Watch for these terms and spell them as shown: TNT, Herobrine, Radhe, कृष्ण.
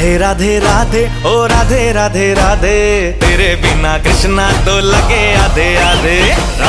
राधे राधे राधे ओ राधे राधे राधे, तेरे बिना कृष्णा तो लगे आधे आधे।